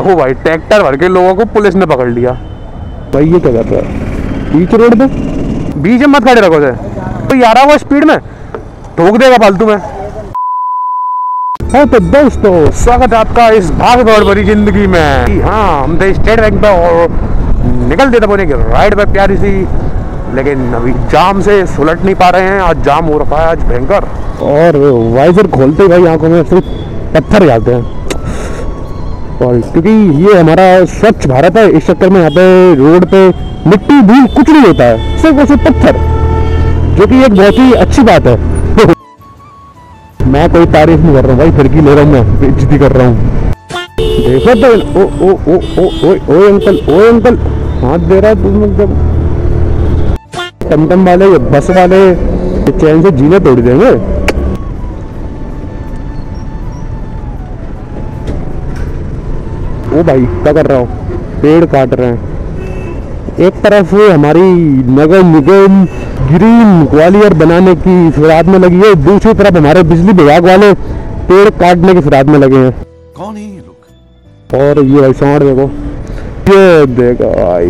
ओ भाई ट्रैक्टर भर के लोगों को पुलिस ने पकड़ लिया। भाई ये क्या कर रहा है बीच रोड पे? बीच में मत खड़े रखो से तो यार वो स्पीड में ठोक देगा फालतू में। हाँ तो दोस्तों स्वागत है आपका इस भाग दौड़ भरी जिंदगी में। हाँ हम थे स्टेट बैंक पे और निकल देते बोले कि राइड पे प्यारी सी, लेकिन अभी जाम से सुलट नहीं पा रहे हैं। आज जाम हो रखा है आज भयंकर। और वाइजर खोलते भाई आंखों में सिर्फ पत्थर जाते हैं, और क्योंकि ये हमारा स्वच्छ भारत है इस चक्कर में यहाँ पे रोड पे मिट्टी धूल कुछ नहीं होता है, सिर्फ वैसे पत्थर, जो कि एक बहुत ही अच्छी बात है। मैं कोई तारीफ नहीं कर रहा हूँ भाई, फिर की ले रहा हूँ मैं बेइज्जती कर रहा हूँ। देखो तो ओ ओ ओ ओ ओ ओ अंकल हाथ दे रहा है तुम एकदम। टमटम वाले बस वाले चैन से जीने तोड़ देंगे। ओ भाई क्या कर रहा हो, पेड़ काट रहे हैं। एक तरफ हमारी नगर निगम ग्रीन ग्वालियर बनाने की फिराद में लगी है, दूसरी तरफ हमारे बिजली विभाग वाले पेड़ काटने की फिराद में लगे हैं। कौन है ये लोग? और ये भाई सांड देखो, ये देखो भाई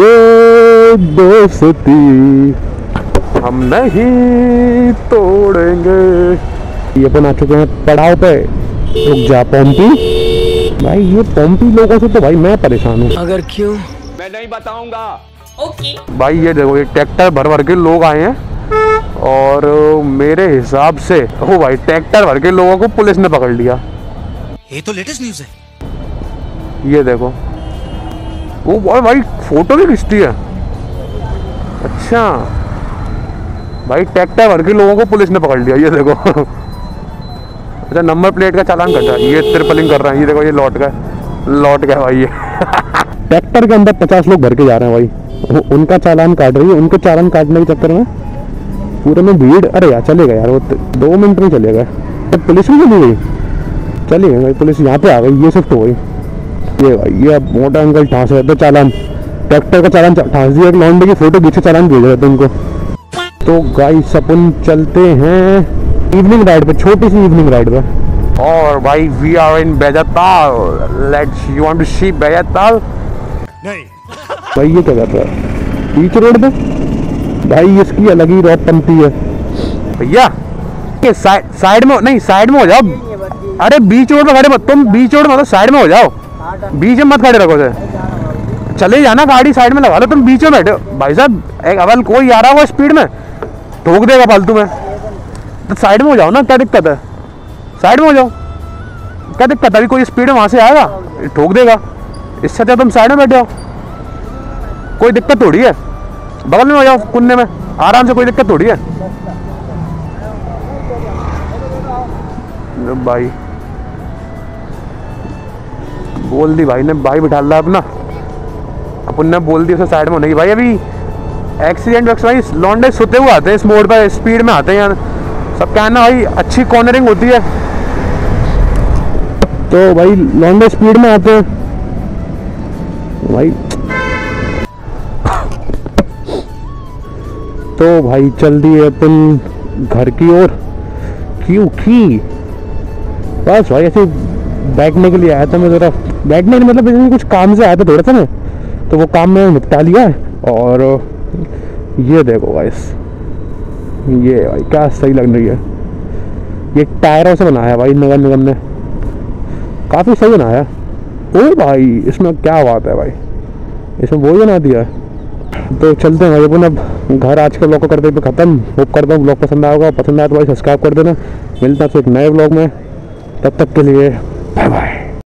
ये दोस्ती हम नहीं तोड़ेंगे। ये अपन आ चुके हैं पड़ाव पे रुक जा पॉम्पी। भाई ये पॉम्पी लोगों से तो भाई मैं परेशान हूँ। अगर क्यों मैं नहीं बताऊंगा। ओके भाई ये देखो ये ट्रैक्टर भर भर के लोग आए हैं और मेरे हिसाब से ओ भाई ट्रैक्टर भर के लोगों को पुलिस ने पकड़ लिया। ये तो लेटेस्ट न्यूज़ है। ये देखो वो भाई फोटो भी खिंचती है। अच्छा भाई ट्रैक्टर भर के लोगों को पुलिस ने पकड़ लिया। ये देखो अच्छा नंबर प्लेट का चालान कट रहा है, ये ट्रिपलिंग कर रहा है। ये देखो ये लौट गया भाई ये ट्रैक्टर के अंदर 50 लोग भर के जा रहे हैं भाई, वो उनका चालान काट रही है। उनके चालान काटने के चक्कर में पूरे में भीड़। अरे यार चलेगा यार, वो 2 मिनट में चलेगा। तो पुलिस भी चली गई, चली गई भाई पुलिस, यहाँ पे आ गई, ये शिफ्ट हो गई। ये भाई ये मोटा अंकल ठांस रहे थे चालान, ट्रैक्टर का चालान ठांस दिया। एक लॉन्डे की फोटो खींच के चालान भेज रहे थे उनको। तो गाइस अपन चलते हैं इवनिंग राइड पे, छोटी सी इवनिंग राइड पे। और भाई we are in Baijatal, let's you want to see Baijatal. नहीं भाई ये क्या कर रहा है बीच रोड पे? भाई इसकी अलग ही रौब बनती है भैया। ये साइड में नहीं, साइड में हो जाओ। अरे बीच रोड पे खड़े मत, तुम बीच रोड मतलब साइड में हो जाओ, बीच में मत खड़े रखो से। चले जाना गाड़ी साइड में लगा लो, तुम बीच में बैठे हो भाई साहब। एक अवल कोई आ रहा है वो स्पीड में ठोक देगा फालतू में। साइड में हो जाओ ना, क्या दिक्कत है? साइड में हो जाओ, क्या दिक्कत है? अभी कोई स्पीड में वहां से आएगा ठोक देगा, इससे अच्छा तुम साइड में बैठ जाओ। कोई दिक्कत थोड़ी है, बगल में हो जाओ कुन्ने में आराम से, कोई दिक्कत थोड़ी है भाई। बोल दी भाई ने, भाई बिठा ला अपना, अपन ने बोल दी उसे साइड में होने की। भाई अभी एक्सीडेंट भाई लॉन्डे सोते हुए आते हैं इस मोड़ पर, स्पीड में आते हैं यार। सब कहना भाई अच्छी कॉर्नरिंग होती है तो भाई लॉन्ग स्पीड में आते हैं भाई। तो भाई चल दिए अपन घर की ओर, क्योंकि बस भाई ऐसे बैठने के लिए आया था मैं। जरा बैठने मतलब कुछ काम से आया था थोड़ा सा मैं, तो वो काम मैंने निपटा लिया। और ये देखो भाई ये भाई क्या सही लग रही है, ये टायरों से बनाया भाई नगर निगम ने, काफ़ी सही बनाया। ओ भाई इसमें क्या बात है भाई, इसमें वो ही बना दिया। तो चलते हैं भाई अपन अब घर। आज के ब्लॉग को करते हैं ख़त्म। होप करता हूँ ब्लॉग पसंद आया होगा, पसंद आया तो भाई सब्सक्राइब कर देना। मिलता है आपसे एक नए ब्लॉग में, तब तक के लिए बाय बाय।